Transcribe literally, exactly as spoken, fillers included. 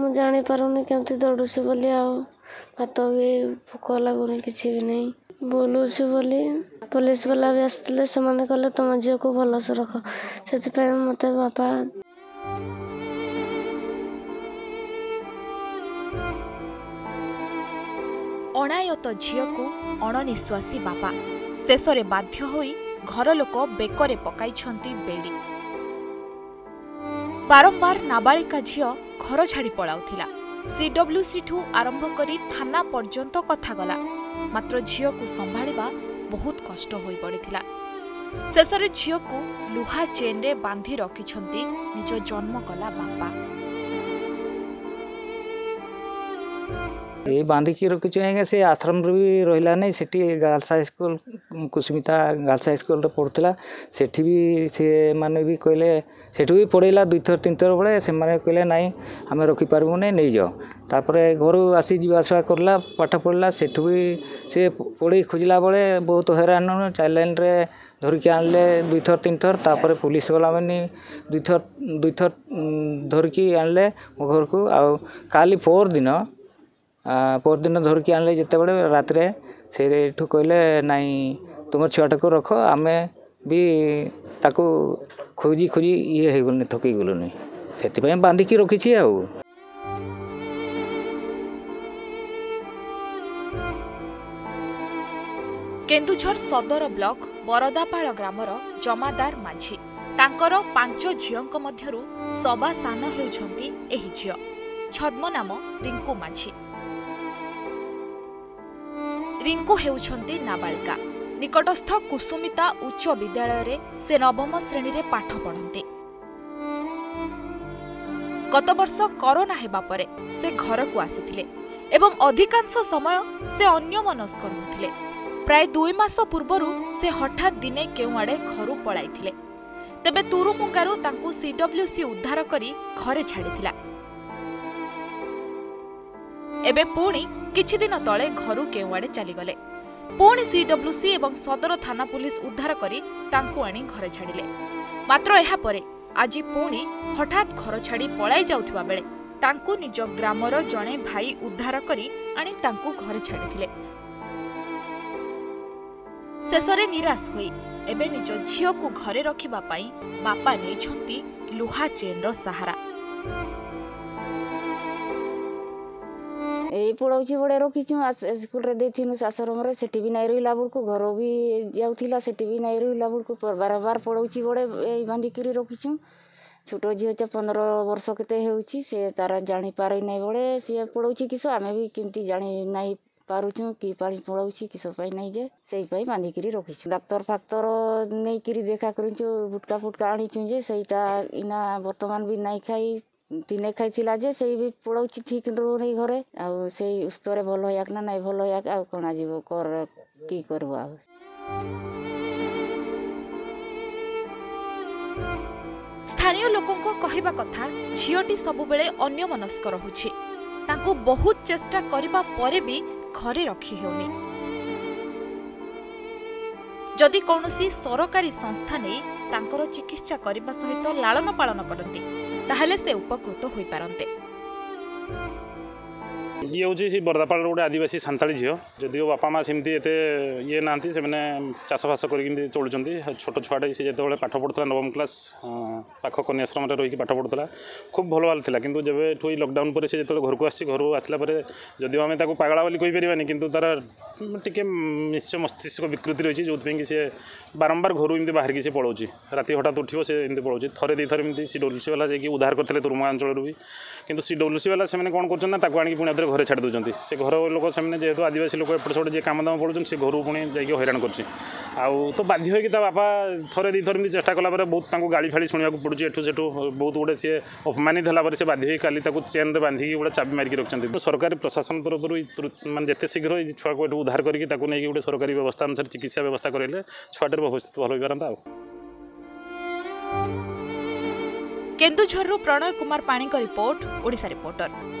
मुझे जानी पारुनी केमती दौड़ुसी बोली आउ भात भी भोक लगुनि किसी भी नहीं बोलूसी बोली पुलिस वाला भी आसते से कहे तुम झील को भलसे रख से मत बापा अणायत झील को अणनिश्वासी बापा शेष में बाध्य होई घर लोक बेकरे पकाई बेड़ी बारंबार नाबालिका झील घर छाड़ी पलाउथिला सीडब्ल्यूसी ठू आरंभ करी थाना पर्यंत कथा गला मात्र झील को संभाळिबा बहुत कष्ट होई पड़िथिला। शेषरे झील को लुहा चेन रे बांधी रखिछंती निज जन्म कला बापा ए बांधी की रखिछ हेंगे से आश्रम रे भी रहिला नै Sethi girls high school Kusumita girls high school रे पढतला सेठी भी से माने भी कहले सेठी भी पढैला दुई थर तीन थर बळे से माने कहले नै हमें रखि पारबो नै नै जो तापरे घर आसी जीवासवा करला पाठ पढला सेठी भी से पढै खोजला बळे बहुत हैरान चैलेंज रे धरके आनले दुई थर तीन थर तापरे पुलिस वाला माने दुई थर दुई थर धरके आनले मो घर को आ काली फोर दिन पर दिन धरकी आनले जिते बड़े रात रे से ठू कहले नाई तुम छुआटा को रख आमे भी ताको खोजी खोजी ये होगल थकी गलुनि से बांधिकी रखी आ केन्दुझर सदर ब्लॉक बरदापाल ग्रामर जमादार माझी तांकर पांच झियोंक मध्यरु सबा सान हेउछंती एही झियो छद्म नाम रिंकू माझी रिंकू हेउछंती नाबालिका निकटस्थ कुसुमिता उच्च विद्यालय रे से नवम श्रेणी रे पाठ पढ़न्ते गत वर्ष कोरोना हेबा परे से घर को आसीथिले एवं अधिकांश समय से अन्यमनस्क रहथिले। प्राय दुई मास पूर्वरु से हठात दिने केउआडे घरु पळाइथिले तबे तुरुमुंगारु तांकु सीडब्ल्यूसी उद्धार करी घरे छाड़ीथिला। एबे पुणी किछि दिन तले घरु केउआडे चली गले पुणी सीडब्ल्यूसी एवं सदर थाना पुलिस उद्धार करी तांकु आनी घरे छाड़िले मात्र एहा परे आज पुणी हठात घर छाड़ी पळाई जाउथिबा बेले तांकु निज ग्रामर जणे भाई उद्धार करी आनी तांकु घरे छाड़िथिले। शेषरे निराश होई एबे निज झियो को घरे रखिबा पाई बापा नेछंती लुहा चेन रो सहारा ए पड़ौची बड़े रखीचु स्कूल रे देथिनु आश्रम रे सेठी भी नाइ रहिला बुरकु घर भी जाउथिला सेठी भी नाइ रहिला बुरकु बारंबार पड़ौची बड़े बांधिकी रखीचु छोट झील चे पंद्रह वर्ष केते हेउची से तारा जानी पारै नाइ बड़े सी पड़ौची किसो आमे भी किंती जानी नाइ पारुचु कि पड़ौची किसो पाई नाइ जे सेई पाई बांधिकी रखीचु डाक्टर फाक्टर नै किरी देखा करिचु बुटका फुटका आनीचु जे सेईटा इना वर्तमान भी नाइ खाई तीने खाइला जे से भी पड़ौची ठीक रही घरे आउ से उस्तरे भल होयाक ना नाई भल होयाक आउ कोना जीव कर की करबो आउ स्थानीय लोकन को कहिबा कथा झियोटी सब बेले अन्य मनस्क रहुछि तांको बहुत चेष्टा करिबा परे भी घरे रखी हेउनी जदि कोनोसी सरकारी संस्था नै तांकर चिकित्सा करिबा सहित लालन पालन करन्ती ताहले से उपकृत होई पारन्ते। ये हूँ से बरदापाल गोटे आदिवासी सांताली झील जदिव बापा माँ सेमती एते ये नांती से मैंने चाषबास करके चलुँगी छोट छुआटे सी जो पाठ पढ़ुला नवम क्लास पाख कन्याश्रम रही पाठ पढ़ुला खूब भल भाला था कि जब ठूँ लकडाउन पर से जो घर को आसी घर आसला जदिव आम पगला बोली कहीपरानी कि तार टे निश्चय मस्तिष्क विकृति रही जो सी बारंबार घर एमती बाहर की पलाऊँगी राति हठात उठो से एमती पलाऊँगी थे दी थर एमती सीडब्ल्यूसी वाला जाकि उद्धार करते तुरुमा अंचल भी कितु सीडब्ल्यूसी वाला से कौन करना आनी पुणी घरे छाड़ दूसरी से घर लोक से जेहतु आदिवासी लोक एपट से कम दाम पड़ो से घर पुणी जाकि हैरान कर तो बाध्य होता बापा थे दी थर चेस्टा कलापर बहुत गाड़ी फाड़ी शुणा पड़े एठू से बहुत गुटे सी अपमानित होगा से बाध्य काली चेन बांधिकी गोटे चाबी मारिकी रखते सरकारी प्रशासन तरफ मैं जिते शीघ्र ये छुआ को उद्धार करके गोटे सरकारी व्यवस्था अनुसार चिकित्सा व्यवस्था करेंगे छुआटर भविष्य भल हो केन्दुझर प्रणय कुमार पाणी का रिपोर्ट ओडिशा रिपोर्टर।